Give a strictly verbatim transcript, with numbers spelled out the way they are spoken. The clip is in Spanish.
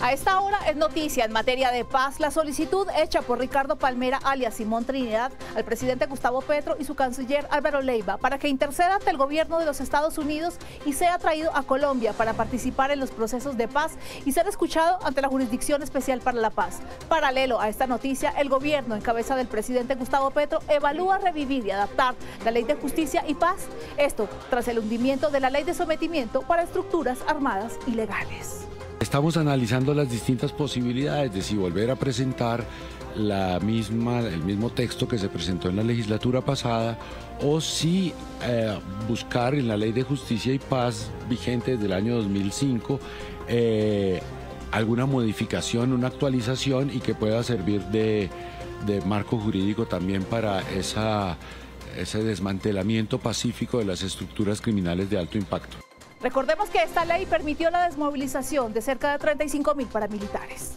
A esta hora es noticia en materia de paz la solicitud hecha por Ricardo Palmera, alias Simón Trinidad, al presidente Gustavo Petro y su canciller Álvaro Leyva para que interceda ante el gobierno de los Estados Unidos y sea traído a Colombia para participar en los procesos de paz y ser escuchado ante la Jurisdicción Especial para la Paz. Paralelo a esta noticia, el gobierno en cabeza del presidente Gustavo Petro evalúa revivir y adaptar la Ley de Justicia y Paz, esto tras el hundimiento de la Ley de Sometimiento para estructuras armadas ilegales. Estamos analizando las distintas posibilidades de si volver a presentar la misma, el mismo texto que se presentó en la legislatura pasada o si eh, buscar en la Ley de Justicia y Paz vigente desde el año dos mil cinco eh, alguna modificación, una actualización y que pueda servir de, de marco jurídico también para esa, ese desmantelamiento pacífico de las estructuras criminales de alto impacto. Recordemos que esta ley permitió la desmovilización de cerca de treinta y cinco mil paramilitares.